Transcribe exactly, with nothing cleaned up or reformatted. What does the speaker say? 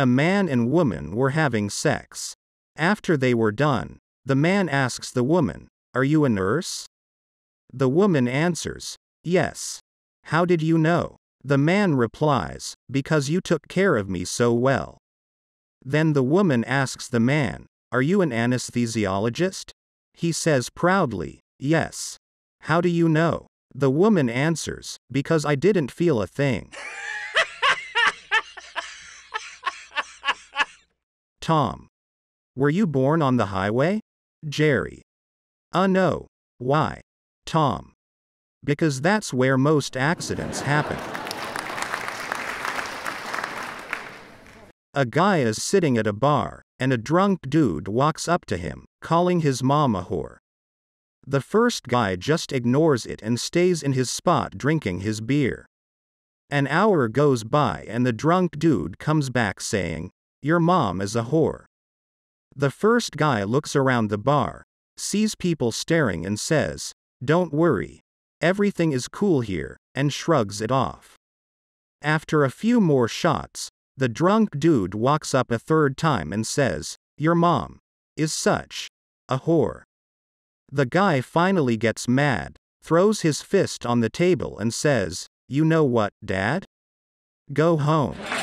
A man and woman were having sex. After they were done, the man asks the woman, "Are you a nurse?" The woman answers, "Yes." "How did you know?" The man replies, "Because you took care of me so well." Then the woman asks the man, "Are you an anesthesiologist?" He says proudly, "Yes." "How do you know?" The woman answers, "Because I didn't feel a thing." Tom: Were you born on the highway? Jerry: Uh no. Why? Tom: Because that's where most accidents happen. A guy is sitting at a bar, and a drunk dude walks up to him, calling his mom a whore. The first guy just ignores it and stays in his spot drinking his beer. An hour goes by and the drunk dude comes back saying, "Your mom is a whore." The first guy looks around the bar, sees people staring and says, "Don't worry. Everything is cool here," and shrugs it off. After a few more shots, the drunk dude walks up a third time and says, "Your mom is such a whore." The guy finally gets mad, throws his fist on the table and says, "You know what, Dad? Go home."